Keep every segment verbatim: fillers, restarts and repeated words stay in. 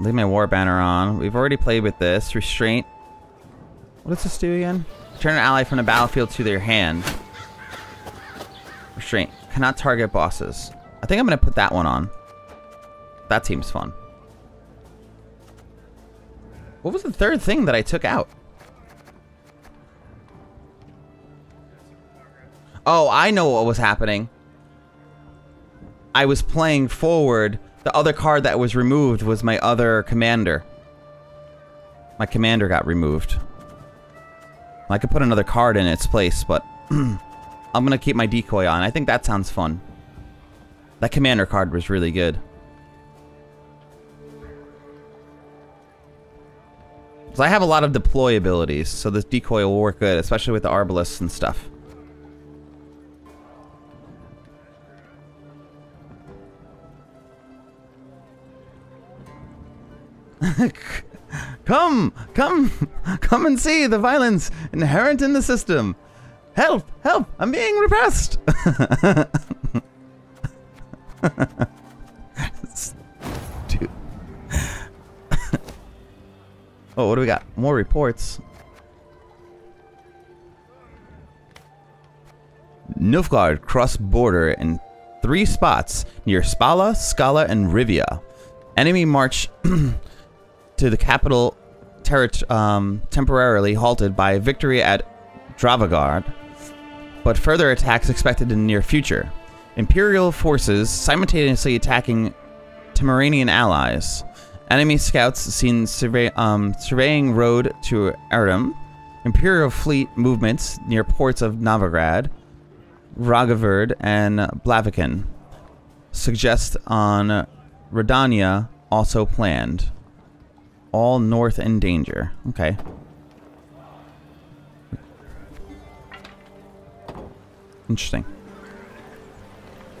Leave my war banner on. We've already played with this. Restraint. What does this do again? Turn an ally from the battlefield to their hand. Restraint. Cannot target bosses. I think I'm gonna put that one on. That seems fun. What was the third thing that I took out? Oh, I know what was happening. I was playing forward. The other card that was removed was my other commander. My commander got removed. I could put another card in its place, but I'm gonna keep my decoy on. I think that sounds fun. That commander card was really good. So I have a lot of deploy abilities, so this decoy will work good, especially with the arbalists and stuff. Come! Come! Come and see the violence inherent in the system! Help! Help! I'm being repressed! Dude. Oh, what do we got? More reports. Nilfgaard crossed border in three spots near Spala, Scala, and Rivian. Enemy march to the capital um, temporarily halted by victory at Dravagard, but further attacks expected in the near future. Imperial forces simultaneously attacking Tamaranian allies. Enemy scouts seen survey um, surveying road to Erdem. Imperial fleet movements near ports of Novigrad, Ragaverd, and Blaviken. Suggest on Redania also planned. All north in danger. Okay. Interesting.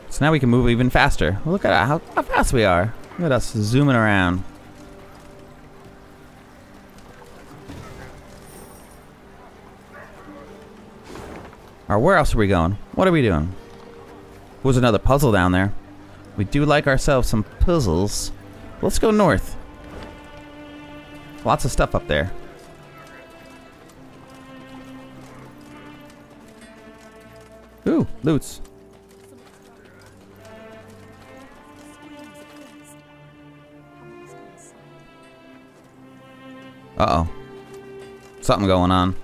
So now we can move even faster. Look at how, how fast we are. Look at us zooming around. Alright, where else are we going? What are we doing? There was another puzzle down there. We do like ourselves some puzzles. Let's go north. Lots of stuff up there. Ooh, loots. Uh-oh. Something going on.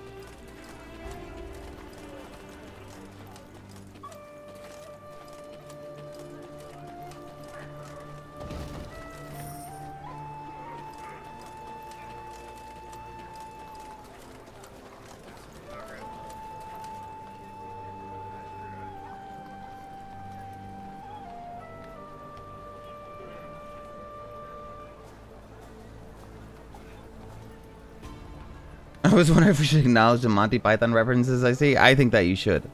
I was wondering if we should acknowledge the Monty Python references I see. I think that you should.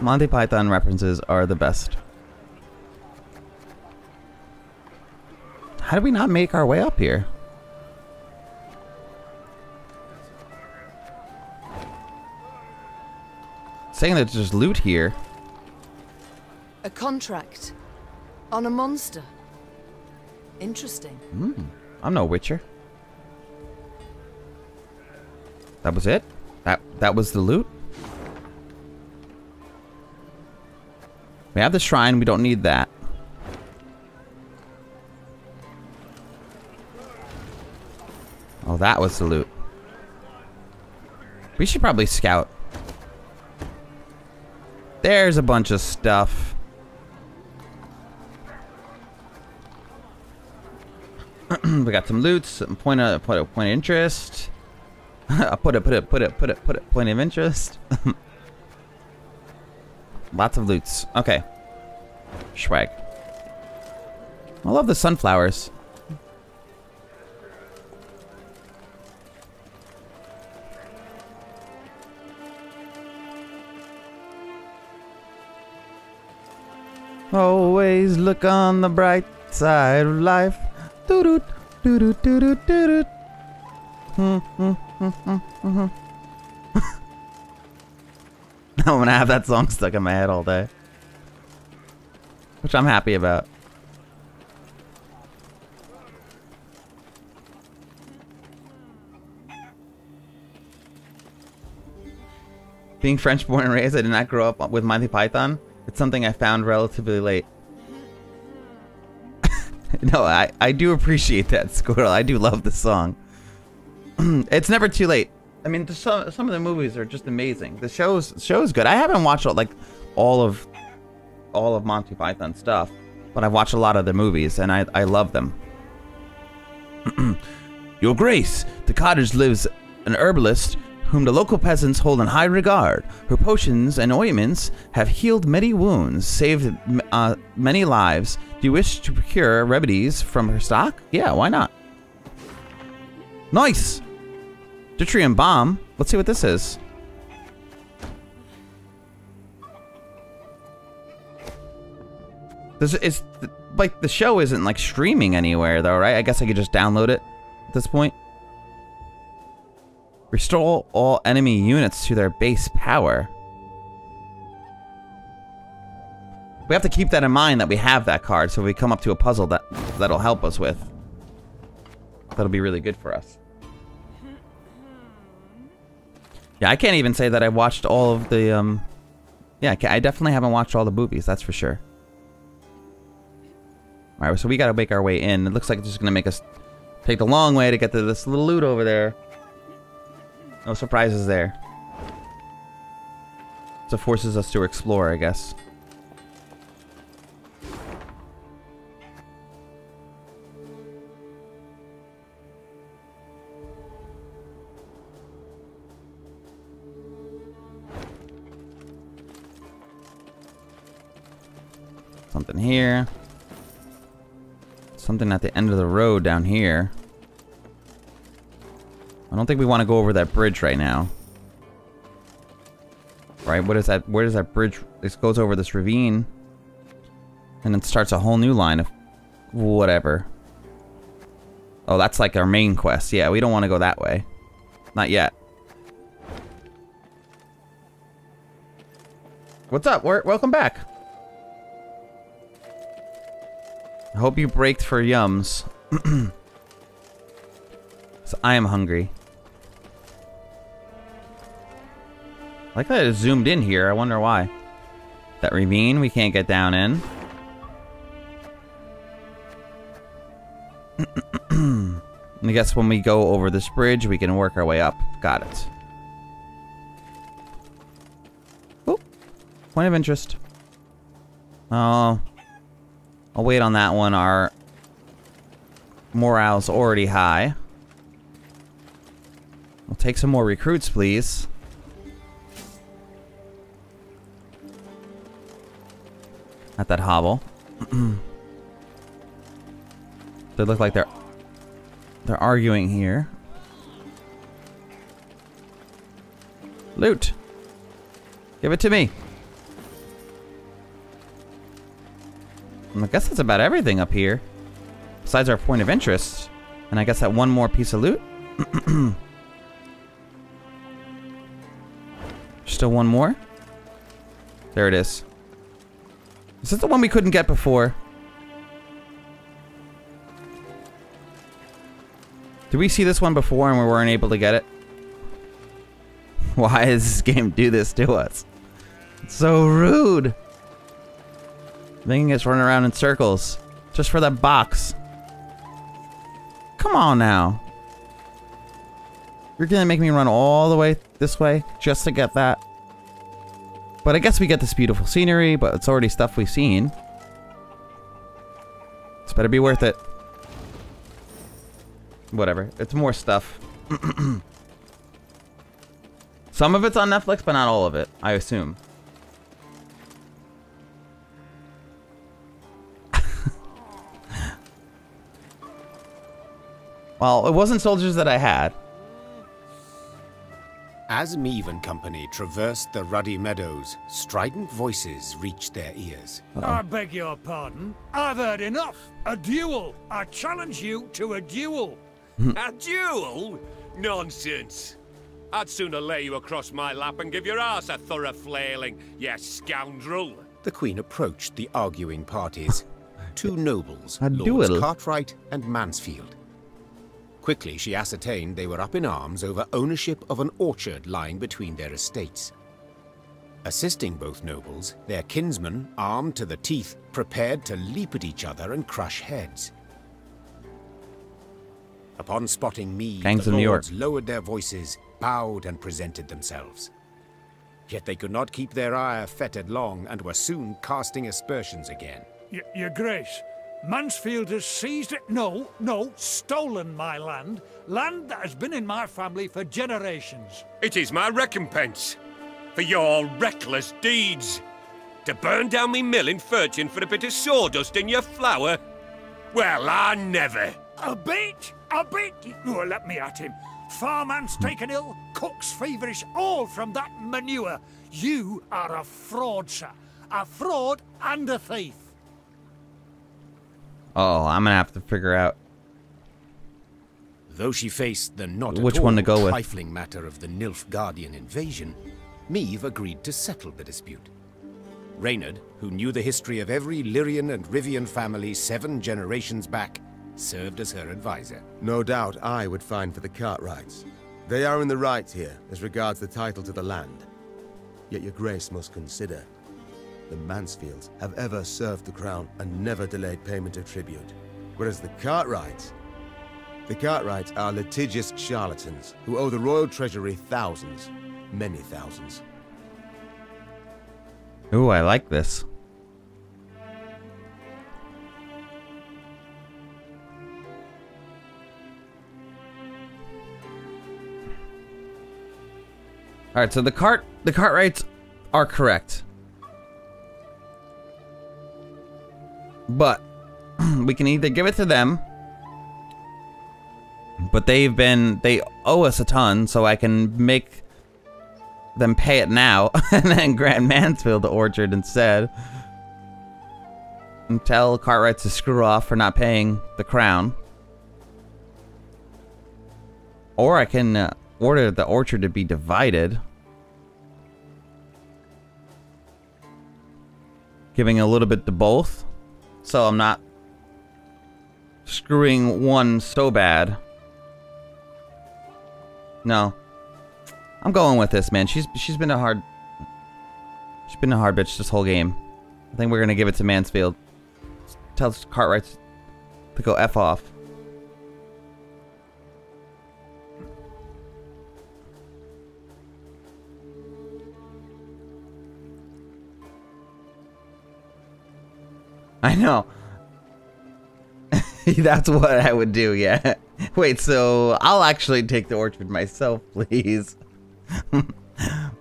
Monty Python references are the best. How did we not make our way up here? Saying that there's loot here. A contract on a monster. Interesting. Mm, I'm no Witcher. That was it? That that was the loot? We have the shrine, we don't need that. Oh, that was the loot. We should probably scout. There's a bunch of stuff. We got some loot, some point of, point of, point of interest. I put it, put it, put it, put it, put it, point of interest. Lots of loots. Okay. Schwag. I love the sunflowers. Always look on the bright side of life. Doo-doo, doo-doo, doo-doo, doo-doo. Mm-hmm. Mm-hmm. I'm gonna have that song stuck in my head all day, which I'm happy about. Being French born and raised, I did not grow up with Monty Python. It's something I found relatively late. No, I, I do appreciate that, Squirrel. I do love the song. It's never too late. I mean, some, some of the movies are just amazing. The show's, show's good. I haven't watched like all of all of Monty Python stuff, but I've watched a lot of the movies, and I, I love them. Your Grace, the cottage lives an herbalist whom the local peasants hold in high regard. Her potions and ointments have healed many wounds, saved uh, many lives. Do you wish to procure remedies from her stock? Yeah, why not? Nice! Deuterium bomb. Let's see what this is. This is like the show isn't like streaming anywhere though, right? I guess I could just download it at this point. Restore all enemy units to their base power. We have to keep that in mind that we have that card, so if we come up to a puzzle that that'll help us with. That'll be really good for us. Yeah, I can't even say that I watched all of the, um... yeah, I definitely haven't watched all the movies, that's for sure. Alright, so we gotta make our way in. It looks like it's just gonna make us take the long way to get to this little loot over there. No surprises there. So it forces us to explore, I guess. Something here. Something at the end of the road down here. I don't think we want to go over that bridge right now. Right? What is that? Where does that bridge? This goes over this ravine. And it starts a whole new line of whatever. Oh, that's like our main quest. Yeah, we don't want to go that way. Not yet. What's up? We're, welcome back. I hope you braked for yums. So I am hungry. I like that it zoomed in here. I wonder why. That ravine we can't get down in. I guess when we go over this bridge, we can work our way up. Got it. Oh, point of interest. Oh. I'll wait on that one. Our morale's already high. We'll take some more recruits, please. At that hovel. They look like they're they're arguing here. Loot. Give it to me. I guess that's about everything up here. Besides our point of interest. And I guess that one more piece of loot. Still one more. There it is. Is this the one we couldn't get before? Did we see this one before and we weren't able to get it? Why does this game do this to us? It's so rude. Making us run around in circles. Just for that box. Come on now. You're gonna make me run all the way this way just to get that. But I guess we get this beautiful scenery, but it's already stuff we've seen. It's better be worth it. Whatever. It's more stuff. Some of it's on Netflix, but not all of it, I assume. Well, it wasn't soldiers that I had. As Meve and company traversed the ruddy meadows, strident voices reached their ears. Uh-oh. I beg your pardon. I've heard enough. A duel. I challenge you to a duel. A duel? Nonsense. I'd sooner lay you across my lap and give your ass a thorough flailing, you scoundrel. The Queen approached the arguing parties. Two nobles, a Lords duel. Cartwright and Mansfield. Quickly, she ascertained they were up in arms over ownership of an orchard lying between their estates. Assisting both nobles, their kinsmen, armed to the teeth, prepared to leap at each other and crush heads. Upon spotting me, Gangs the lords lowered their voices, bowed and presented themselves. Yet they could not keep their ire fettered long and were soon casting aspersions again. Y Your Grace, Mansfield has seized it. No, no, stolen my land. Land that has been in my family for generations. It is my recompense for your reckless deeds. To burn down me mill in Furchin for a bit of sawdust in your flour? Well, I never. A bit? A bit? Oh, let me at him. Farman's taken ill, cook's feverish, all from that manure. You are a fraud, sir. A fraud and a thief. Oh, I'm gonna have to figure out. Though she faced the not Which at all one to go trifling with? matter of the Nilfgaardian invasion, Meve agreed to settle the dispute. Reynard, who knew the history of every Lyrian and Rivian family seven generations back, served as her advisor. No doubt I would find for the Cartwrights. They are in the right here as regards the title to the land. Yet your Grace must consider the Mansfields have ever served the crown and never delayed payment of tribute, whereas the Cartwrights... The Cartwrights are litigious charlatans who owe the royal treasury thousands, many thousands. Ooh, I like this. All right, so the cart the Cartwrights are correct, but we can either give it to them, but they've been they owe us a ton, so I can make them pay it now and then grant Mansfield the orchard instead, and tell Cartwrights to screw off for not paying the crown, or I can. Uh, Order the orchard to be divided, giving a little bit to both, so I'm not screwing one so bad. No, I'm going with this, man. She's she's been a hard she's been a hard bitch this whole game. I think we're gonna give it to Mansfield. Tells Cartwright to go F off. I know. That's what I would do, yeah. Wait, so I'll actually take the orchard myself, please.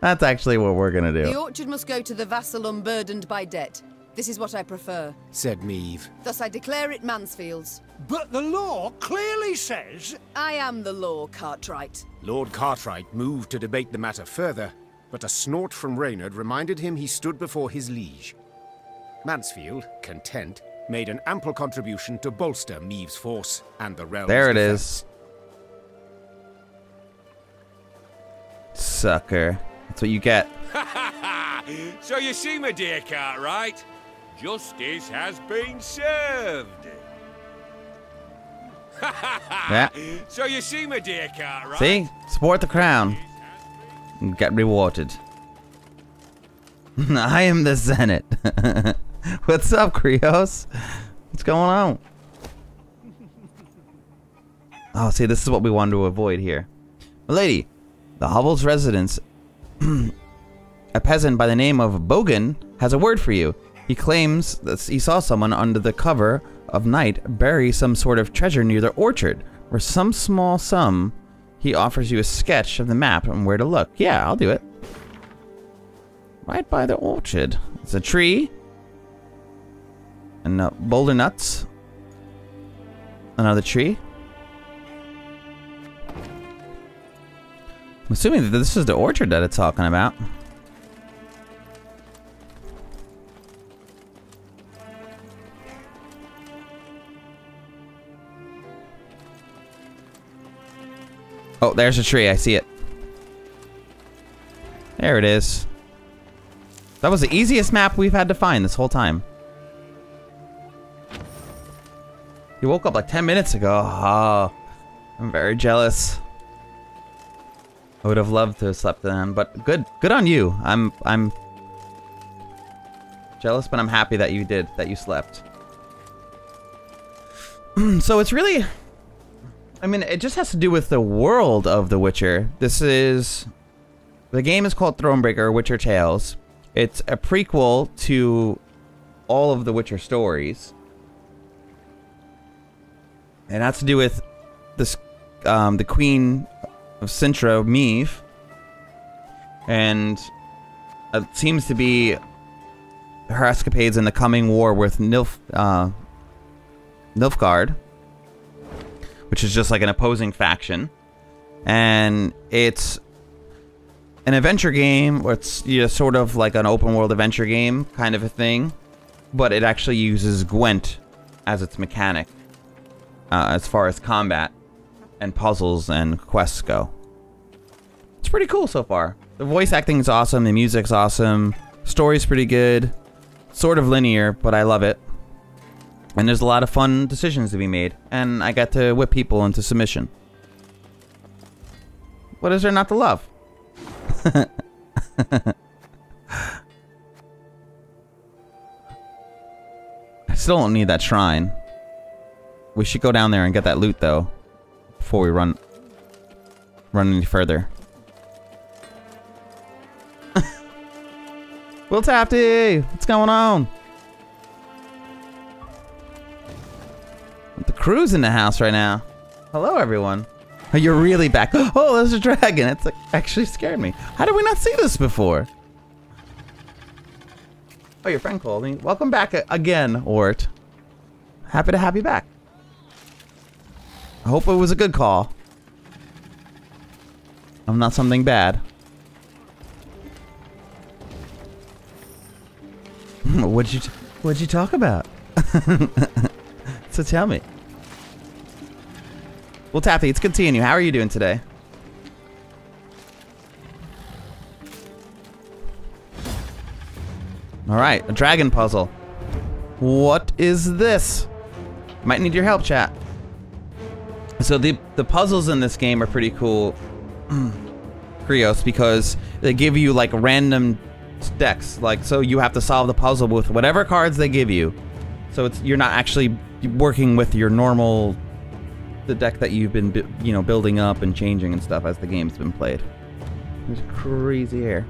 That's actually what we're gonna do. The orchard must go to the vassal unburdened by debt. This is what I prefer, said Meve. Thus I declare it Mansfield's. But the law clearly says... I am the law, Cartwright. Lord Cartwright moved to debate the matter further, but a snort from Reynard reminded him he stood before his liege. Mansfield, content, made an ample contribution to bolster Meve's force and the realm's There it defense. is. Sucker. That's what you get. So you see, my dear Cartwright, justice has been served. Yeah. So you see, my dear Cartwright. See? Support the crown. And get rewarded. I am the Senate. What's up, Krios? What's going on? Oh, see, this is what we wanted to avoid here. Milady, the hovel's residence, a peasant by the name of Bogan, has a word for you. He claims that he saw someone under the cover of night bury some sort of treasure near the orchard. For some small sum, he offers you a sketch of the map and where to look. Yeah, I'll do it. Right by the orchard. It's a tree. And uh, boulder nuts. Another tree. I'm assuming that this is the orchard that it's talking about. Oh, there's a tree. I see it. There it is. That was the easiest map we've had to find this whole time. He woke up like ten minutes ago. Oh, I'm very jealous. I would have loved to have slept then, but good, good on you. I'm, I'm Jealous, but I'm happy that you did, that you slept. So it's really... I mean, it just has to do with the world of The Witcher. This is... The game is called Thronebreaker, Witcher Tales. It's a prequel to all of the Witcher stories. And it has to do with this, um, the Queen of Sintra, Meve. And it seems to be her escapades in the coming war with Nilf, uh, Nilfgaard, which is just like an opposing faction. And it's an adventure game, or it's you know, sort of like an open world adventure game kind of a thing, but it actually uses Gwent as its mechanic uh, as far as combat and puzzles and quests go. It's pretty cool so far. The voice acting is awesome, the music's awesome, story's pretty good, sort of linear, but I love it. And there's a lot of fun decisions to be made, and I got to whip people into submission. What is there not to love? I still don't need that shrine. We should go down there and get that loot though, before we run, run any further. Will Tafty, what's going on? The crew's in the house right now. Hello, everyone. Oh, you're really back. Oh, there's a dragon. It's like, actually scared me. How did we not see this before? Oh, your friend called me. Welcome back again, Ort. Happy to have you back. I hope it was a good call. I'm not something bad. What'd you t what'd you talk about? So tell me. Well, Taffy, it's good seeing you. How are you doing today? All right, a dragon puzzle. What is this? Might need your help, chat. So the the puzzles in this game are pretty cool, Krios, because they give you like random decks, like, so you have to solve the puzzle with whatever cards they give you. So it's, you're not actually working with your normal, the deck that you've been, you know, building up and changing and stuff as the game's been played. It's crazy here.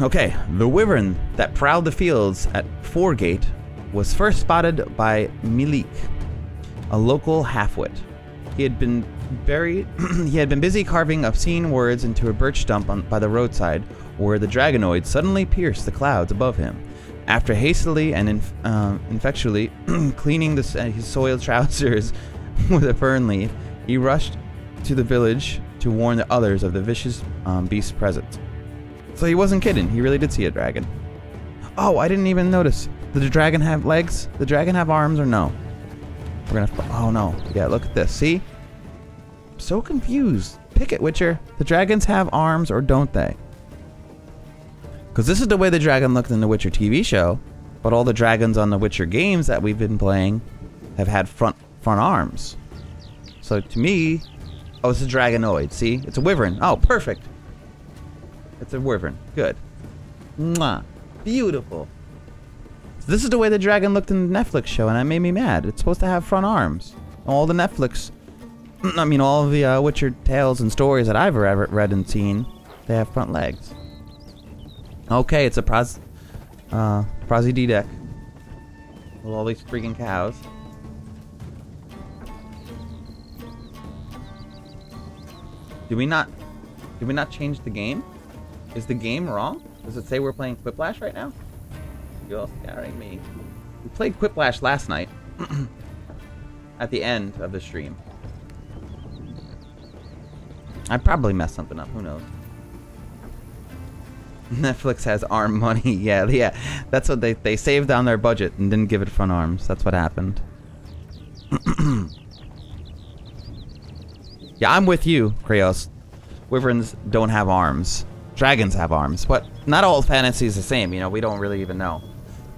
Okay, the wyvern that prowled the fields at Foregate was first spotted by Milik, a local halfwit. He had been buried. He had been busy carving obscene words into a birch stump on, by the roadside, where the dragonoid suddenly pierced the clouds above him. After hastily and inf uh, ineffectually cleaning the, uh, his soiled trousers with a fern leaf, he rushed to the village to warn the others of the vicious um, beast's presence. So he wasn't kidding. He really did see a dragon. Oh, I didn't even notice. Did the dragon have legs? Did the dragon have arms or no? We're gonna have to, oh no. Yeah, look at this. See? I'm so confused. Pick it, Witcher. The dragons have arms or don't they? Because this is the way the dragon looked in the Witcher T V show, but all the dragons on the Witcher games that we've been playing have had front front arms. So to me, oh, it's a dragonoid. See, it's a wyvern. Oh, perfect. It's a wyvern. Good. Mwah. Beautiful. So this is the way the dragon looked in the Netflix show, and that made me mad. It's supposed to have front arms. All the Netflix, I mean, all the uh, Witcher tales and stories that I've ever read and seen, they have front legs. Okay, it's a pros, uh, prosy D deck with all these freaking cows. Did we not? Did we not change the game? Is the game wrong? Does it say we're playing Quiplash right now? You're scaring me. We played Quiplash last night at the end of the stream. I probably messed something up. Who knows? Netflix has arm money. Yeah, yeah. That's what they, they saved on their budget and didn't give it front arms. That's what happened. Yeah, I'm with you, Krios. Wyverns don't have arms. Dragons have arms. But not all fantasy is the same. You know, we don't really even know.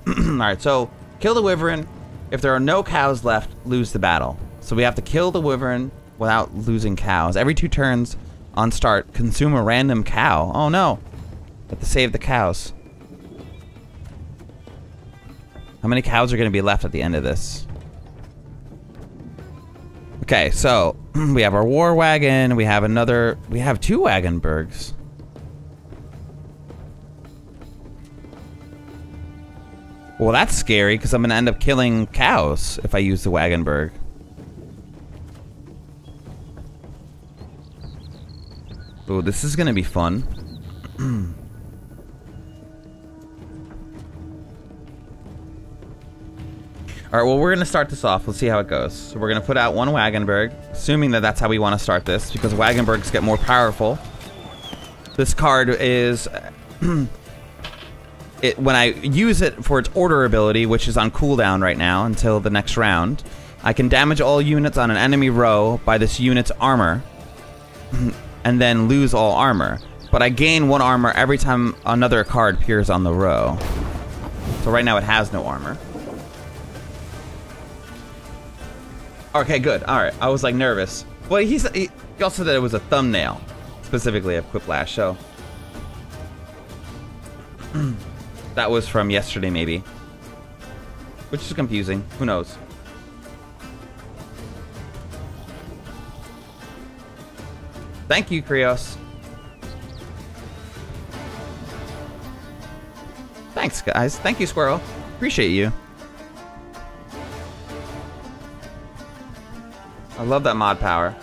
Alright, so kill the wyvern. If there are no cows left, lose the battle. So we have to kill the wyvern without losing cows. Every two turns on start, consume a random cow. Oh no. Have to save the cows. How many cows are going to be left at the end of this? Okay, so we have our war wagon. We have another. We have two Wagenburgs. Well, that's scary because I'm going to end up killing cows if I use the Wagenburg. Ooh, this is going to be fun. Alright, well, we're going to start this off. Let's see how it goes. So we're going to put out one Wagenburg, assuming that that's how we want to start this, because Wagenburgs get more powerful. This card is... it, when I use it for its order ability, which is on cooldown right now until the next round, I can damage all units on an enemy row by this unit's armor, and then lose all armor. But I gain one armor every time another card appears on the row. So right now it has no armor. Okay, good. Alright, I was like nervous. Well, he, he also said that it was a thumbnail, specifically of Quiplash, so... that was from yesterday, maybe. Which is confusing. Who knows? Thank you, Krios. Thanks, guys. Thank you, Squirrel. Appreciate you. I love that mod power.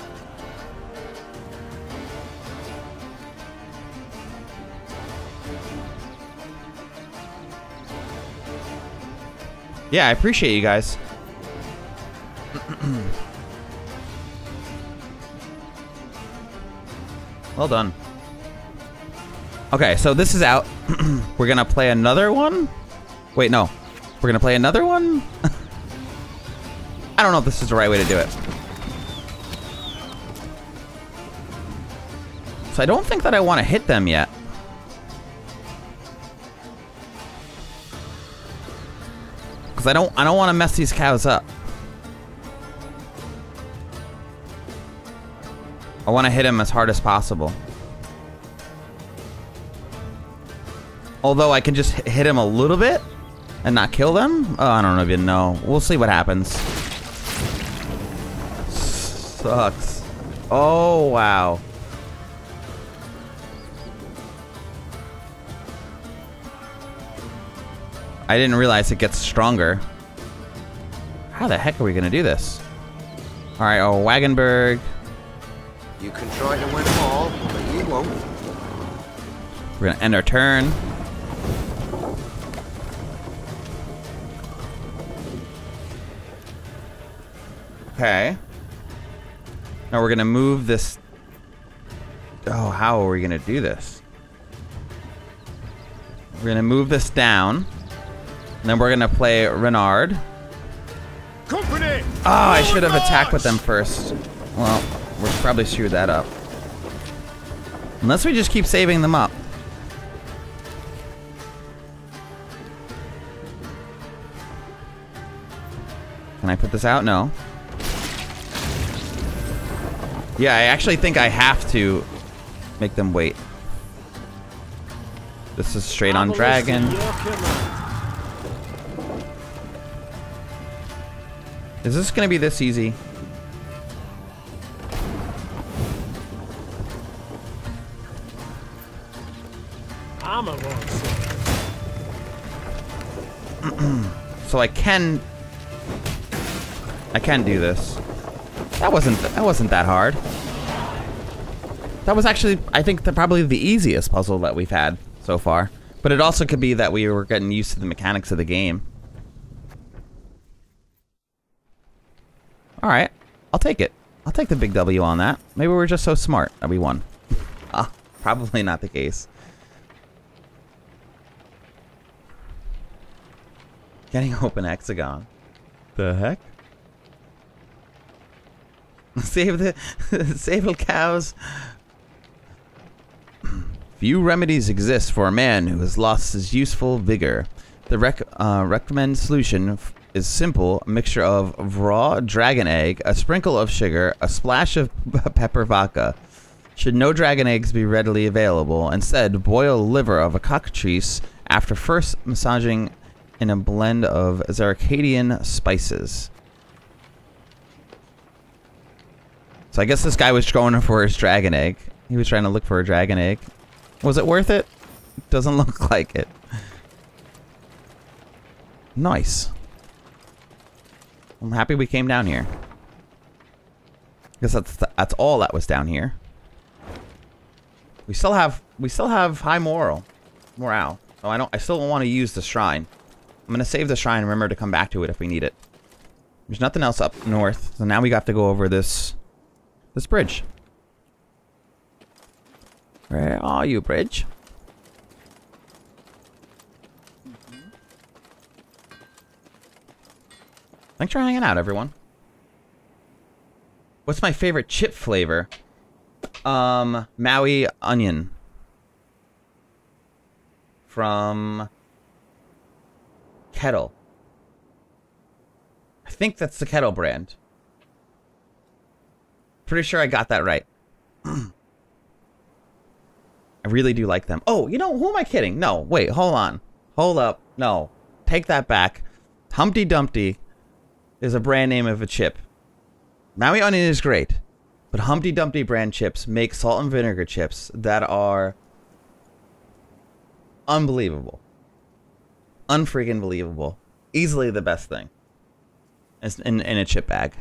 Yeah, I appreciate you guys. Well done. Okay, so this is out. We're gonna play another one? Wait, no. We're gonna play another one? I don't know if this is the right way to do it. I don't think that I want to hit them yet. Because I don't I don't want to mess these cows up. I want to hit them as hard as possible. Although I can just hit them a little bit and not kill them? Oh, I don't even know. We'll see what happens. Sucks. Oh, wow. I didn't realize it gets stronger. How the heck are we gonna do this? All right, oh, Wagenburg. You can try to win them all, but you won't. We're gonna end our turn. Okay. Now we're gonna move this. Oh, how are we gonna do this? We're gonna move this down. And then we're gonna play Reynard. Company. Oh, I should have attacked with them first. Well, we're probably screwed that up. Unless we just keep saving them up. Can I put this out? No. Yeah, I actually think I have to make them wait. This is straight on dragon. Is this gonna be this easy? I'm a wrong. So I can, I can do this. That wasn't that wasn't that hard. That was actually, I think, the, probably the easiest puzzle that we've had so far. But it also could be that we were getting used to the mechanics of the game. All right, I'll take it. I'll take the big W on that. Maybe we're just so smart that we won. Ah, probably not the case. Getting open hexagon. The heck? Save the sable cows. Few remedies exist for a man who has lost his useful vigor. The rec uh, recommended solution is simple: a mixture of raw dragon egg, a sprinkle of sugar, a splash of pepper vodka. Should no dragon eggs be readily available, instead boil liver of a cockatrice after first massaging and a blend of Zarkadian spices. So I guess this guy was going for his dragon egg. He was trying to look for a dragon egg. Was it worth it? Doesn't look like it. Nice. I'm happy we came down here. I guess that's th that's all that was down here. We still have we still have high moral morale. So I don't I still don't want to use the shrine. I'm gonna save the shrine and remember to come back to it if we need it. There's nothing else up north, so now we got to go over this this bridge. Where are you, bridge? Mm-hmm. Thanks for hanging out, everyone. What's my favorite chip flavor? Um, Maui Onion. From Kettle. I think that's the Kettle brand. Pretty sure I got that right. I really do like them. Oh, you know, who am I kidding? No, wait, hold on. Hold up. No. Take that back. Humpty Dumpty is a brand name of a chip. Maui Onion is great, but Humpty Dumpty brand chips make salt and vinegar chips that are unbelievable. Unfreaking believable. Easily the best thing in, in a chip bag.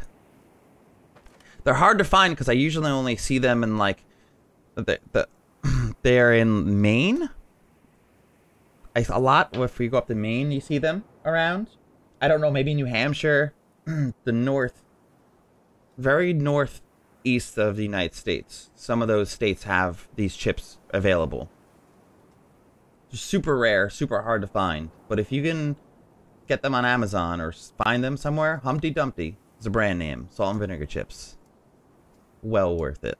They're hard to find because I usually only see them in like the, the they're in Maine. I, a lot, if we go up to Maine, you see them around. I don't know, maybe New Hampshire, the north. Very northeast of the United States. Some of those states have these chips available. Just super rare, super hard to find. But if you can get them on Amazon or find them somewhere, Humpty Dumpty is a brand name. Salt and vinegar chips. Well worth it.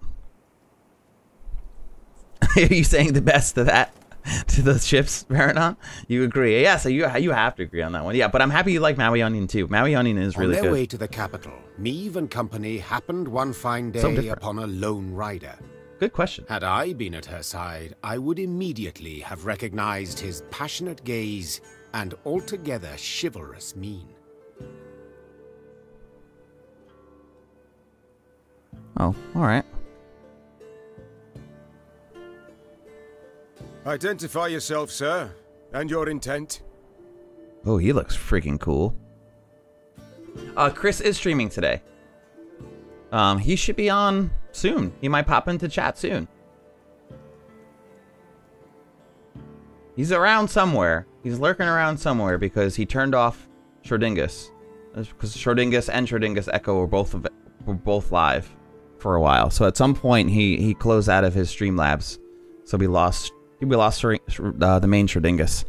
Are you saying the best of that to those chips, Reynard? You agree? Yeah, so you you have to agree on that one. Yeah, but I'm happy you like Maui Onion too. Maui Onion is really good. On their way to the capital, Meve and company happened one fine day upon a lone rider. Good question. Had I been at her side, I would immediately have recognized his passionate gaze and altogether chivalrous mien. Oh, all right. Identify yourself, sir, and your intent. Oh, he looks freaking cool. Uh, Chris is streaming today. Um, he should be on soon. He might pop into chat soon. He's around somewhere. He's lurking around somewhere because he turned off Schrödinger. Because Schrödinger and Schrödinger Echo were both of, were both live for a while. So at some point he he closed out of his Streamlabs, so we lost. We lost uh, the main Schrödinger.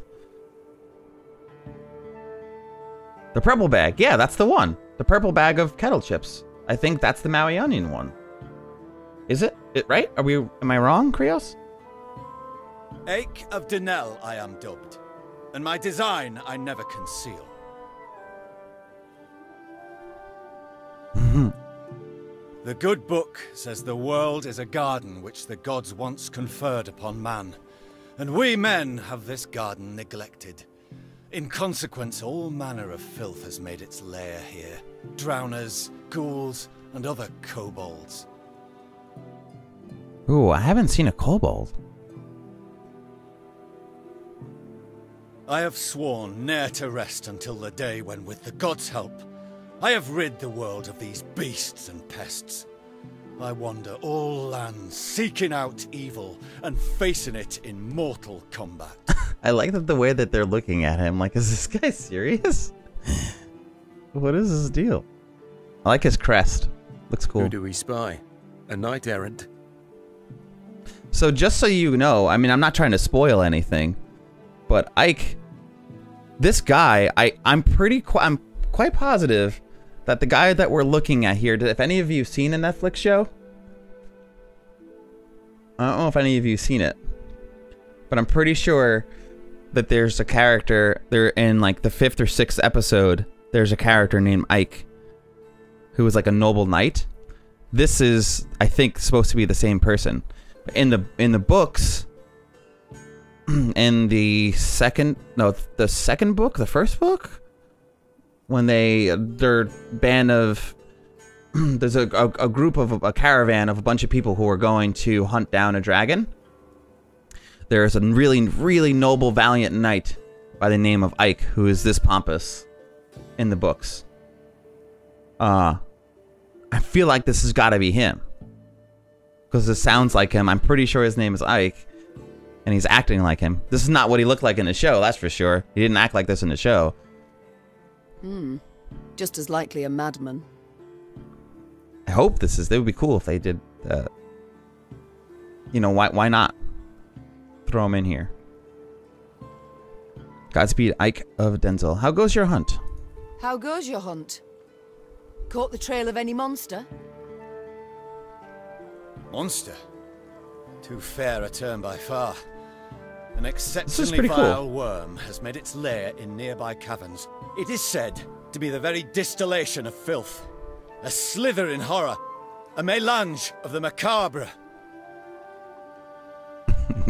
The purple bag. Yeah, that's the one. The purple bag of kettle chips. I think that's the Maui Onion one. Is it? It right? Are we? Am I wrong, Krios? Eyck of Denesle I am dubbed. And my design I never conceal. The good book says the world is a garden which the gods once conferred upon man. And we men have this garden neglected. In consequence, all manner of filth has made its lair here. Drowners, ghouls, and other kobolds. Ooh, I haven't seen a kobold. I have sworn ne'er to rest until the day when, with the gods' help, I have rid the world of these beasts and pests. I wander all lands, seeking out evil and facing it in mortal combat. I like that the way that they're looking at him. Like, is this guy serious? What is his deal? I like his crest. Looks cool. Who do we spy? A knight errant. So just so you know, I mean, I'm not trying to spoil anything, but Eyck, this guy, I, I'm pretty, qu I'm quite positive that the guy that we're looking at here, if any of you have seen a Netflix show, I don't know if any of you have seen it, but I'm pretty sure that there's a character, they're in like the fifth or sixth episode, there's a character named Eyck, who was like a noble knight. This is, I think, supposed to be the same person. In the in the books, in the second, no, the second book, the first book, when they, their band of, there's a, a, a group of, a caravan of a bunch of people who are going to hunt down a dragon. There's a really, really noble, valiant knight by the name of Eyck, who is this pompous in the books. Uh, I feel like this has got to be him. Because it sounds like him. I'm pretty sure his name is Eyck. And he's acting like him. This is not what he looked like in the show, that's for sure. He didn't act like this in the show. Hmm. Just as likely a madman. I hope this is... It would be cool if they did that. You know, why, why not? Throw him in here. Godspeed, Eyck of Denesle. How goes your hunt? How goes your hunt? Caught the trail of any monster? Monster? Too fair a term by far. An exceptionally vile cool. worm has made its lair in nearby caverns. It is said to be the very distillation of filth. A slither in horror. A mélange of the macabre.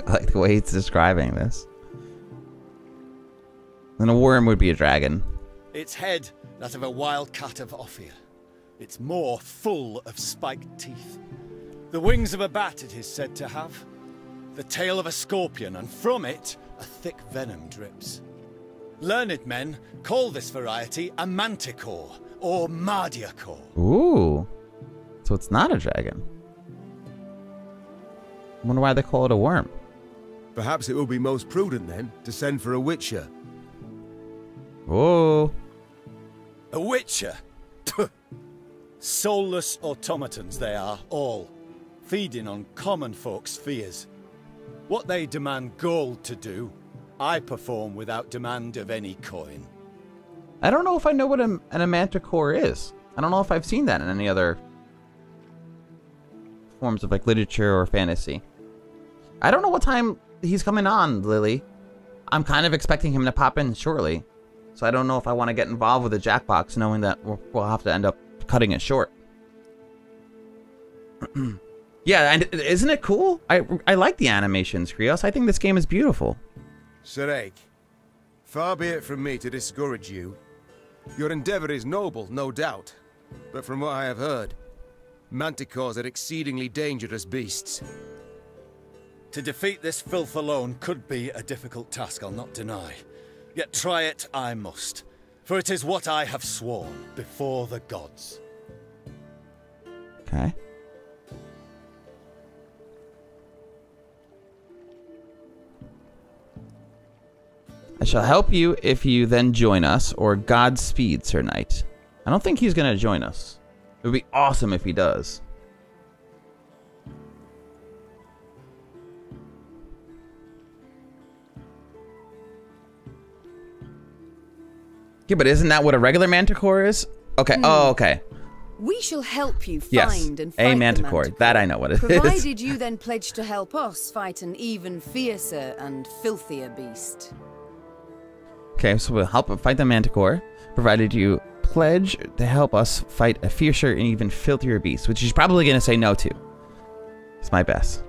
I like the way he's describing this. Then a worm would be a dragon. Its head, that of a wild cat of Ophir. Its maw full of spiked teeth. The wings of a bat it is said to have, the tail of a scorpion, and from it a thick venom drips. Learned men call this variety a manticore or mardiacore. Ooh, so it's not a dragon. I wonder why they call it a worm. Perhaps it will be most prudent then to send for a witcher. Oh, a witcher? Soulless automatons they are all. Feeding on common folk's fears. What they demand gold to do, I perform without demand of any coin. I don't know if I know what a, an manticore is. I don't know if I've seen that in any other forms of like literature or fantasy. I don't know what time he's coming on, Lily. I'm kind of expecting him to pop in shortly. So I don't know if I want to get involved with the Jackbox knowing that we'll have to end up cutting it short. Yeah, and isn't it cool? I I like the animations, Krios. I think this game is beautiful. Sir Eyck, far be it from me to discourage you. Your endeavor is noble, no doubt. But from what I have heard, manticores are exceedingly dangerous beasts. To defeat this filth alone could be a difficult task, I'll not deny. Yet try it I must, for it is what I have sworn before the gods. Okay. I shall help you if you then join us, or Godspeed, Sir Knight. I don't think he's going to join us. It would be awesome if he does. Yeah, but isn't that what a regular manticore is? Okay, mm. oh, okay. We shall help you find yes. and fight a manticore. the manticore. That I know what it Provided is. Provided you then pledge to help us fight an even fiercer and filthier beast. Okay, so we'll help fight the manticore, provided you pledge to help us fight a fiercer and even filthier beast, which she's probably going to say no to. It's my best.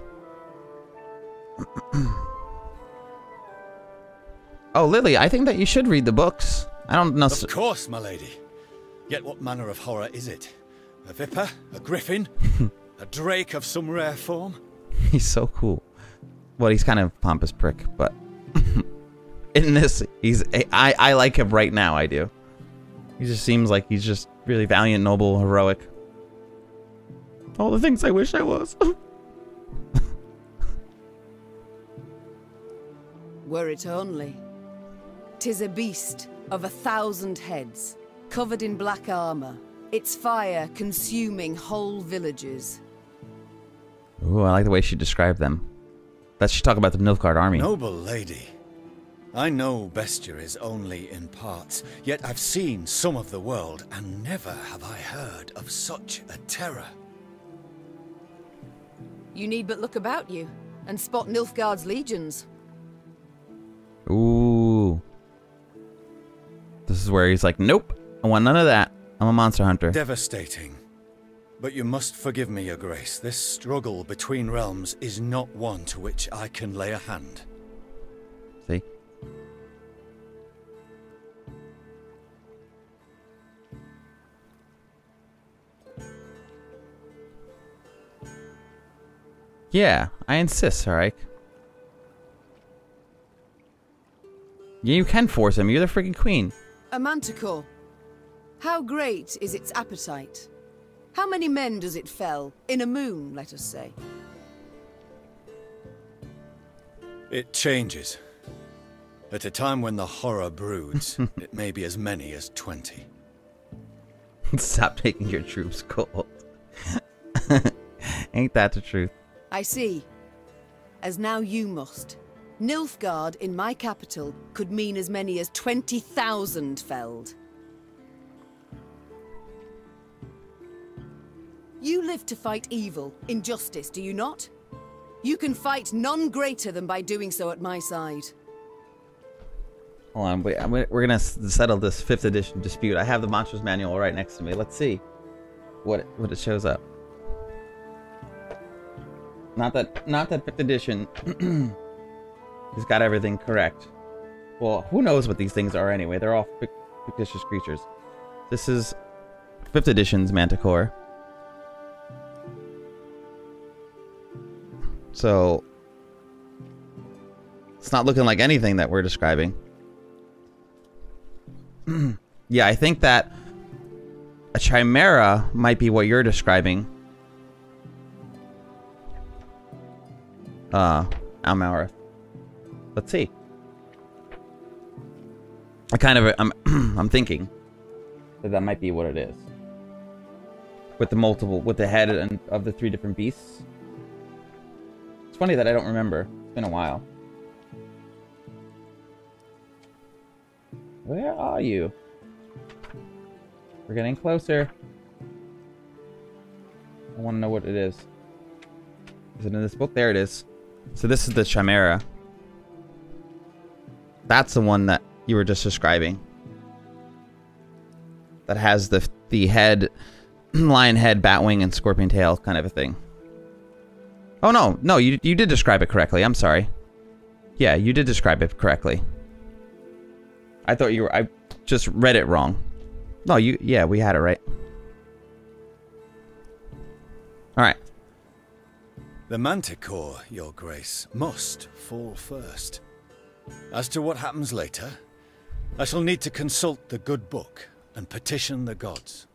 Oh, Lily, I think that you should read the books. I don't know. Of course, my lady. Yet what manner of horror is it? A viper? A griffin? A drake of some rare form? He's so cool. Well, he's kind of a pompous prick, but... In this, he's I, I like him right now, I do. He just seems like he's just really valiant, noble, heroic. All the things I wish I was. Were it only. 'Tis a beast of a thousand heads, covered in black armor, its fire consuming whole villages. Ooh, I like the way she described them. That should talk about the Nilfgaard army. Noble lady. I know Bestia is only in parts, yet I've seen some of the world, and never have I heard of such a terror. You need but look about you, and spot Nilfgaard's legions. Ooh. This is where he's like, nope, I want none of that. I'm a monster hunter. Devastating. But you must forgive me, Your Grace. This struggle between realms is not one to which I can lay a hand. Yeah, I insist, Sir Eyck. Yeah, you can force him. You're the freaking queen. A manticore. How great is its appetite? How many men does it fell? In a moon, let us say. It changes. At a time when the horror broods, it may be as many as twenty. Stop taking your troops cold. Ain't that the truth? I see. As now you must. Nilfgaard in my capital could mean as many as twenty thousand felled. You live to fight evil, injustice, do you not? You can fight none greater than by doing so at my side. Hold on, wait, I'm, we're gonna settle this fifth edition dispute. I have the Monsters Manual right next to me. Let's see what it, what it shows up. Not that, not that fifth edition has got everything correct. Well, who knows what these things are anyway? They're all fictitious creatures. This is fifth edition's Manticore. So, it's not looking like anything that we're describing. Yeah, I think that a chimera might be what you're describing. Uh, Almara. Let's see. I kind of, I'm, I'm thinking that that might be what it is. With the multiple, with the head and of the three different beasts. It's funny that I don't remember. It's been a while. Where are you? We're getting closer. I want to know what it is. Is it in this book? There it is. So this is the chimera. That's the one that you were just describing. That has the the head, lion head, bat wing, and scorpion tail kind of a thing. Oh no, no, you you did describe it correctly. I'm sorry. Yeah, you did describe it correctly. I thought you were, I just read it wrong. No, you, yeah, we had it right. Alright. The manticore, your grace, must fall first. As to what happens later, I shall need to consult the good book and petition the gods.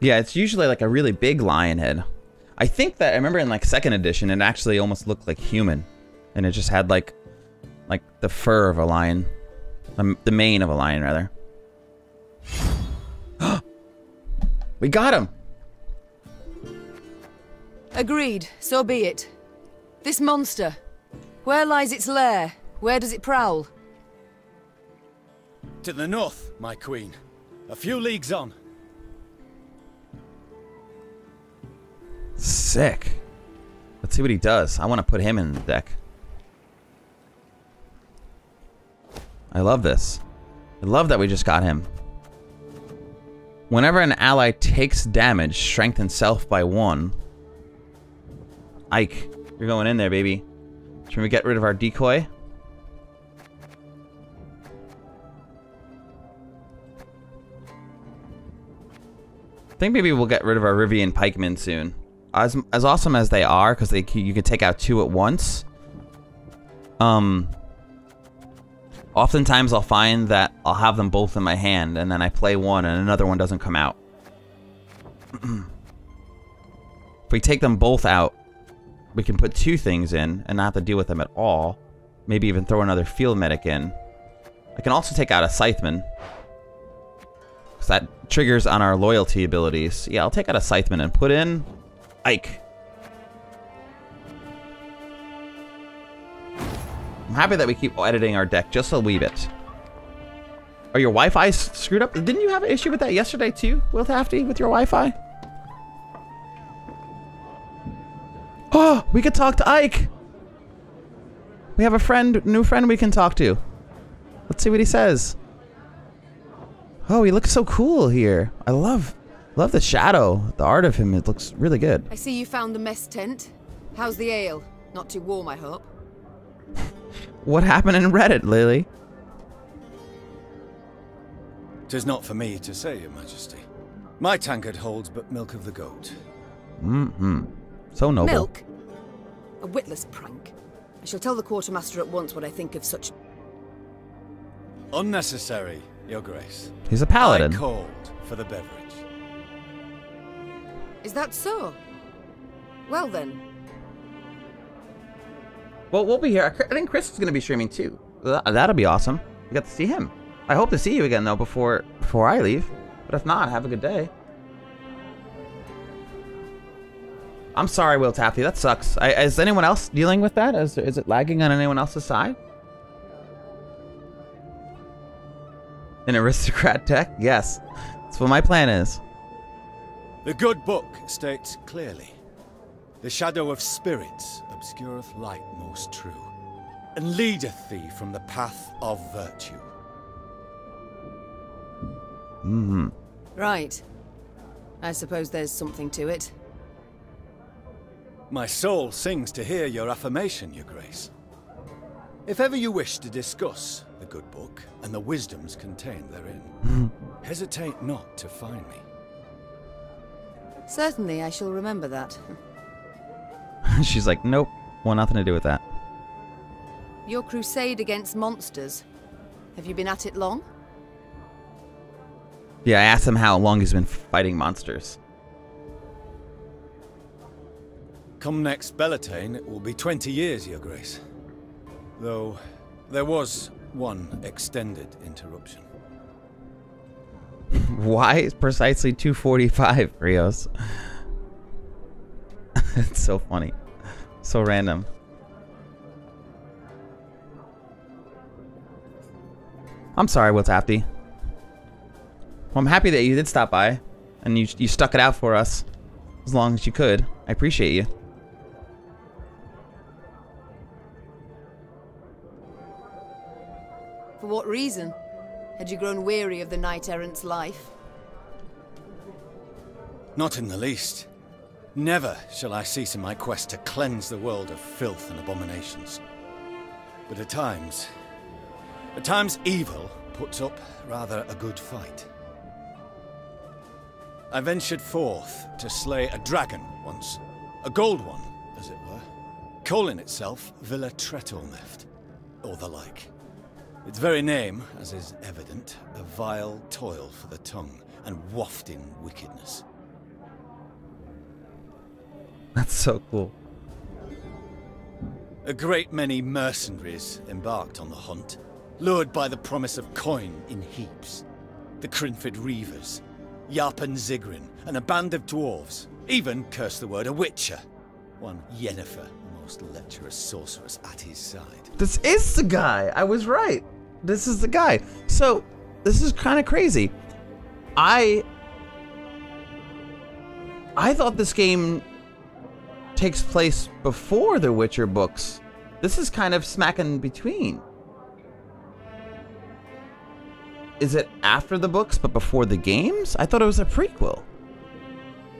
Yeah, it's usually like a really big lion head. I think that, I remember in like second edition, it actually almost looked like human. And it just had like, like the fur of a lion, um, the mane of a lion rather. We got him. Agreed. So be it. This monster, where lies its lair? Where does it prowl? To the north, my queen. A few leagues on. Sick. Let's see what he does. I want to put him in the deck. I love this. I love that we just got him. Whenever an ally takes damage, strengthen self by one. Eyck, you're going in there, baby. Should we get rid of our decoy? I think maybe we'll get rid of our Rivian pikemen soon. As, as awesome as they are, because they you can take out two at once. Um, oftentimes I'll find that I'll have them both in my hand, and then I play one, and another one doesn't come out. If we take them both out, we can put two things in, and not have to deal with them at all. Maybe even throw another field medic in. I can also take out a scytheman, because that triggers on our loyalty abilities. Yeah, I'll take out a scytheman and put in Eyck. I'm happy that we keep editing our deck just a wee bit. Are your Wi-Fi screwed up? Didn't you have an issue with that yesterday too, Will Tafty, with your Wi-Fi? Oh, we could talk to Eyck. We have a friend, new friend we can talk to. Let's see what he says. Oh, he looks so cool here. I love. Love the shadow. The art of him, it looks really good. I see you found the mess tent. How's the ale? Not too warm, I hope. What happened in Reddit, Lily? 'Tis not for me to say, Your Majesty. My tankard holds but milk of the goat. Mm-hmm. So noble. Milk? A witless prank. I shall tell the quartermaster at once what I think of such... Unnecessary, Your Grace. He's a paladin. I called for the beverage. Is that so? Well then. Well, we'll be here. I think Chris is going to be streaming too. That'll be awesome. You got to see him. I hope to see you again though before before I leave. But if not, have a good day. I'm sorry, Will Taffy. That sucks. I, is anyone else dealing with that? Is, is it lagging on anyone else's side? An aristocrat tech? Yes. That's what my plan is. The good book states clearly, the shadow of spirits obscureth light most true, and leadeth thee from the path of virtue. Mm-hmm. Right. I suppose there's something to it. My soul sings to hear your affirmation, Your Grace. If ever you wish to discuss the good book and the wisdoms contained therein, hesitate not to find me. Certainly, I shall remember that. She's like, nope, want nothing to do with that. Your crusade against monsters. Have you been at it long? Yeah, I asked him how long he's been fighting monsters. Come next Bellatane, it will be twenty years, Your Grace. Though, there was one extended interruption. Why precisely two forty-five, Krios? It's so funny. So random. I'm sorry, Will Tafty. Well, I'm happy that you did stop by, and you, you stuck it out for us as long as you could. I appreciate you. For what reason? Had you grown weary of the knight-errant's life? Not in the least. Never shall I cease in my quest to cleanse the world of filth and abominations. But at times... At times evil puts up rather a good fight. I ventured forth to slay a dragon once. A gold one, as it were. Calling itself Villa Tretelneft, or the like. Its very name, as is evident, a vile toil for the tongue and wafting wickedness. That's so cool. A great many mercenaries embarked on the hunt, lured by the promise of coin in heaps. The Crinford Reavers, Yarpen Zigrin, and a band of dwarves, even, curse the word, a Witcher. One Yennefer, the most lecherous sorceress at his side. This is the guy! I was right! This is the guy. So, this is kind of crazy. I... I thought this game takes place before the Witcher books. This is kind of smack in between. Is it after the books, but before the games? I thought it was a prequel.